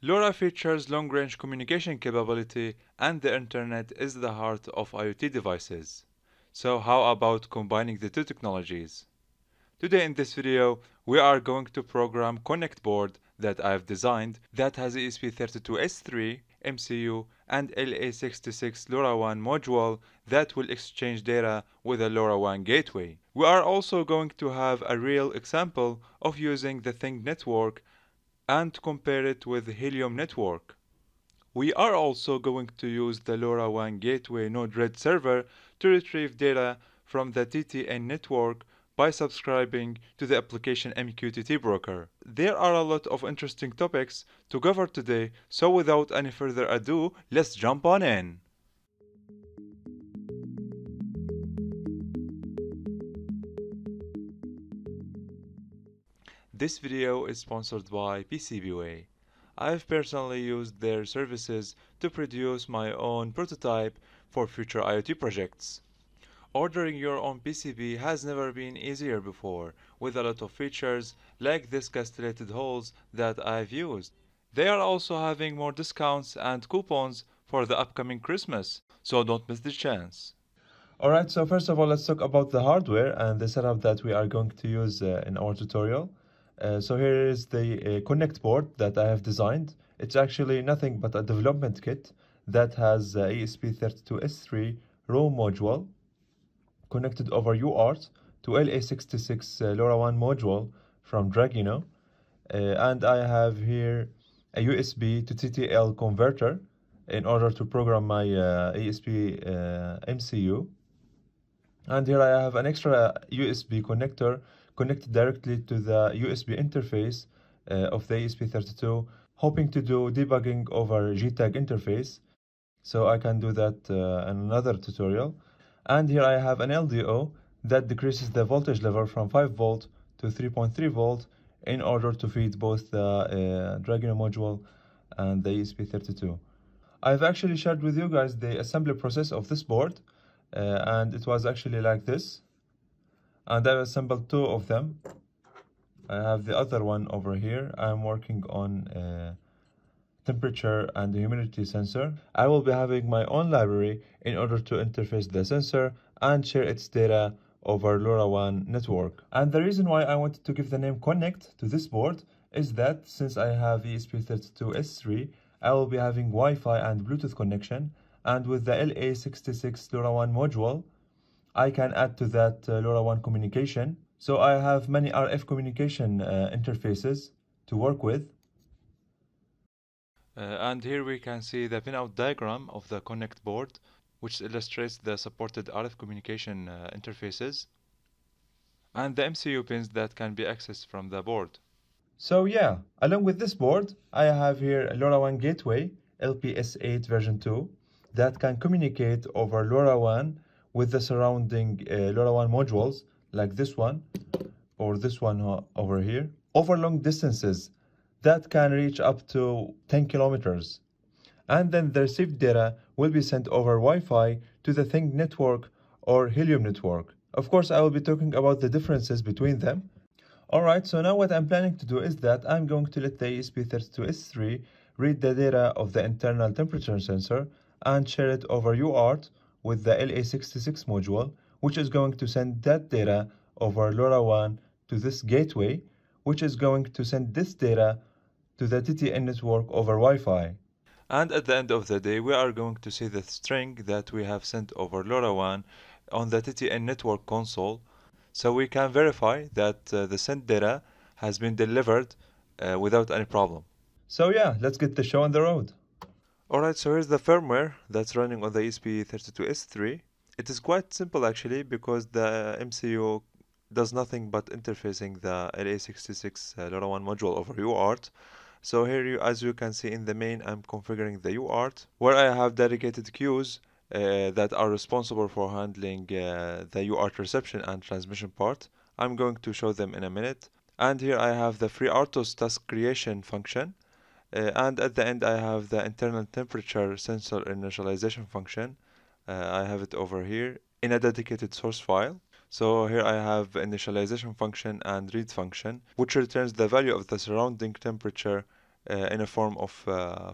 LoRa features long-range communication capability, and the internet is the heart of IoT devices. So how about combining the two technologies? Today in this video, we are going to program CONNECT board that I've designed that has ESP32-S3, MCU, and LA66 LoRaWAN module that will exchange data with a LoRaWAN gateway. We are also going to have a real example of using the Things Network and compare it with the Helium network. We are also going to use the LoRaWAN gateway Node-RED server to retrieve data from the TTL network by subscribing to the application MQTT broker. There are a lot of interesting topics to cover today, so without any further ado, let's jump on in. This video is sponsored by PCBWay. I've personally used their services to produce my own prototype for future IoT projects. Ordering your own PCB has never been easier before, with a lot of features like these castellated holes that I've used. They are also having more discounts and coupons for the upcoming Christmas, so don't miss the chance. Alright, so first of all, let's talk about the hardware and the setup that we are going to use in our tutorial. So here is the CONNECT board that I have designed. It's actually nothing but a development kit that has ESP32-S3 ROM module connected over UART to LA66 LoRaWAN module from Dragino. And I have here a USB to TTL converter in order to program my ESP MCU. And here I have an extra USB connector connected directly to the USB interface of the ESP32, hoping to do debugging over JTAG interface. So I can do that in another tutorial. And here I have an LDO that decreases the voltage level from 5V to 3.3V in order to feed both the Dragino module and the ESP32. I've actually shared with you guys the assembly process of this board, and it was actually like this. And I've assembled two of them. I have the other one over here. I'm working on temperature and humidity sensor. I will be having my own library in order to interface the sensor and share its data over LoRaWAN network. And the reason why I wanted to give the name CONNECT to this board is that since I have ESP32-S3, I will be having Wi-Fi and Bluetooth connection. And with the LA66 LoRaWAN module, I can add to that LoRaWAN communication. So I have many RF communication interfaces to work with. And here we can see the pinout diagram of the CONNECT board, which illustrates the supported RF communication interfaces and the MCU pins that can be accessed from the board. So yeah, along with this board, I have here a LoRaWAN gateway, LPS8 version 2, that can communicate over LoRaWAN with the surrounding LoRaWAN modules like this one or this one over here over long distances that can reach up to 10 kilometers, and then the received data will be sent over Wi-Fi to the Things network or Helium network. Of course, I will be talking about the differences between them. Alright, so now what I'm planning to do is that I'm going to let the ESP32-S3 read the data of the internal temperature sensor and share it over UART with the LA66 module, which is going to send that data over LoRaWAN to this gateway, which is going to send this data to the TTN network over Wi-Fi. And at the end of the day, we are going to see the string that we have sent over LoRaWAN on the TTN network console, so we can verify that the sent data has been delivered without any problem. So yeah, let's get the show on the road. Alright, so here's the firmware that's running on the ESP32-S3. It is quite simple actually, because the MCU does nothing but interfacing the LA66 LoRaWAN module over UART. So here, as you can see in the main, I'm configuring the UART, where I have dedicated queues that are responsible for handling the UART reception and transmission part. I'm going to show them in a minute. And here I have the FreeRTOS task creation function. And at the end, I have the internal temperature sensor initialization function. I have it over here in a dedicated source file. So here I have initialization function and read function, which returns the value of the surrounding temperature in a form of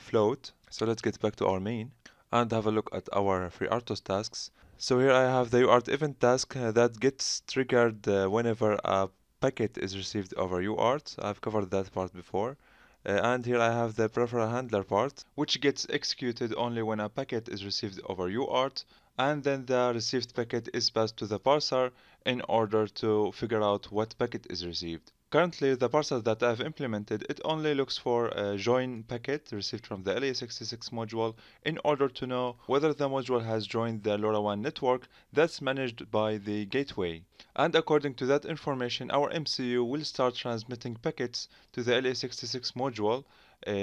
float. So let's get back to our main and have a look at our FreeRTOS tasks. So here I have the UART event task that gets triggered whenever a packet is received over UART. I've covered that part before. And here I have the peripheral handler part, which gets executed only when a packet is received over UART, and then the received packet is passed to the parser in order to figure out what packet is received. Currently, the parser that I've implemented, it only looks for a join packet received from the LA66 module in order to know whether the module has joined the LoRaWAN network that's managed by the gateway. And according to that information, our MCU will start transmitting packets to the LA66 module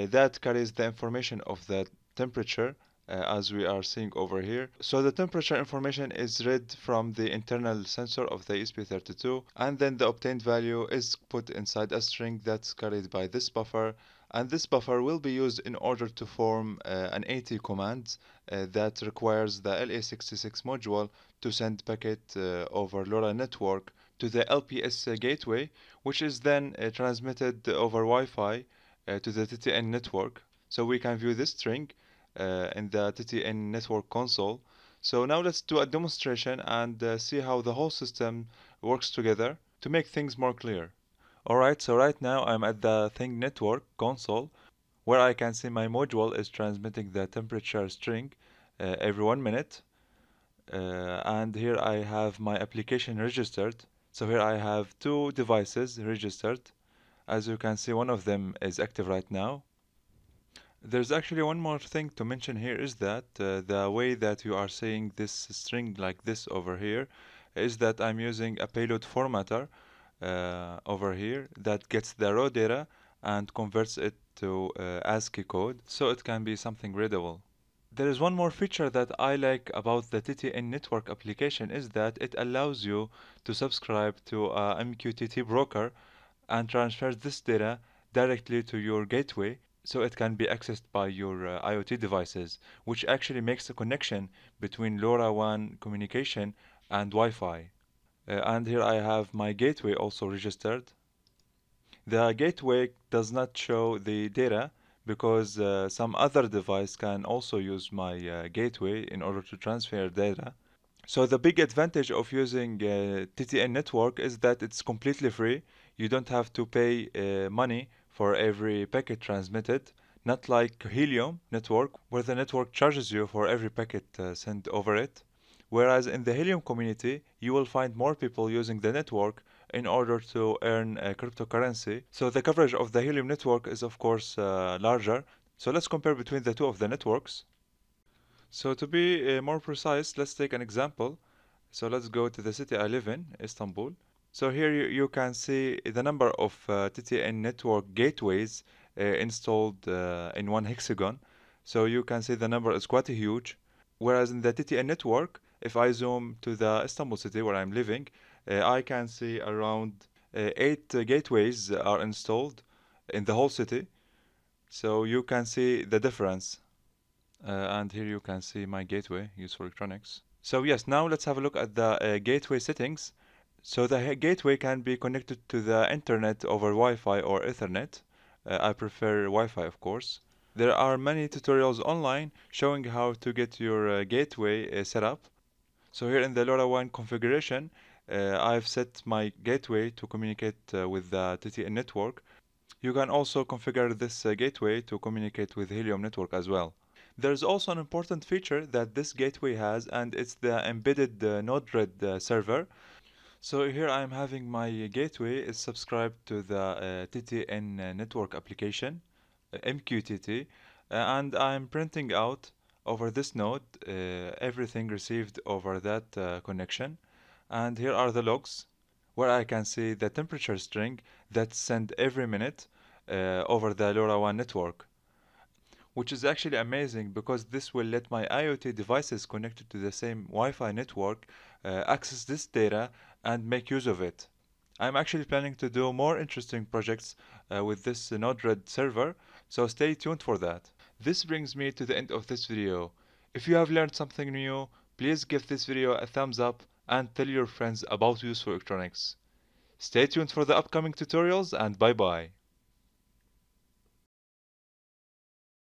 that carries the information of the temperature, as we are seeing over here. So the temperature information is read from the internal sensor of the ESP32, and then the obtained value is put inside a string that's carried by this buffer, and this buffer will be used in order to form an AT command that requires the LA66 module to send packet over LoRa network to the LPS gateway, which is then transmitted over Wi-Fi to the TTL network. So we can view this string in the TTN network console. So now let's do a demonstration and see how the whole system works together to make things more clear. Alright, so right now I'm at the Things Network console, where I can see my module is transmitting the temperature string every 1 minute. And here I have my application registered. So here I have two devices registered. As you can see, one of them is active right now. There's actually one more thing to mention here, is that the way that you are seeing this string like this over here is that I'm using a payload formatter over here that gets the raw data and converts it to ASCII code, so it can be something readable. There is one more feature that I like about the TTN network application, is that it allows you to subscribe to a MQTT broker and transfer this data directly to your gateway, so it can be accessed by your IoT devices, which actually makes a connection between LoRaWAN communication and Wi-Fi. And here I have my gateway also registered. The gateway does not show the data because some other device can also use my gateway in order to transfer data. So the big advantage of using TTN network is that it's completely free. You don't have to pay money for every packet transmitted, not like Helium network, where the network charges you for every packet sent over it. Whereas in the Helium community, you will find more people using the network in order to earn cryptocurrency. So the coverage of the Helium network is of course larger. So let's compare between the two of the networks. So to be more precise, let's take an example. So let's go to the city I live in, Istanbul. So here you can see the number of TTN network gateways installed in one hexagon. So you can see the number is quite huge. Whereas in the TTN network, if I zoom to the Istanbul city where I'm living, I can see around 8 gateways are installed in the whole city. So you can see the difference. And here you can see my gateway, Useful Electronics. So yes, now let's have a look at the gateway settings. So the gateway can be connected to the internet over Wi-Fi or Ethernet. I prefer Wi-Fi, of course. There are many tutorials online showing how to get your gateway set up. So here in the LoRaWAN configuration, I've set my gateway to communicate with the TTN network. You can also configure this gateway to communicate with Helium network as well. There's also an important feature that this gateway has, and it's the embedded Node-RED server. So here I'm having my gateway is subscribed to the TTN network application, MQTT, and I'm printing out over this node everything received over that connection. And here are the logs, where I can see the temperature string that's sent every minute over the LoRaWAN network, which is actually amazing because this will let my IoT devices connected to the same Wi-Fi network access this data and make use of it. I'm actually planning to do more interesting projects with this Node-RED server, so stay tuned for that. This brings me to the end of this video. If you have learned something new, please give this video a thumbs up and tell your friends about Useful Electronics. Stay tuned for the upcoming tutorials, and bye bye.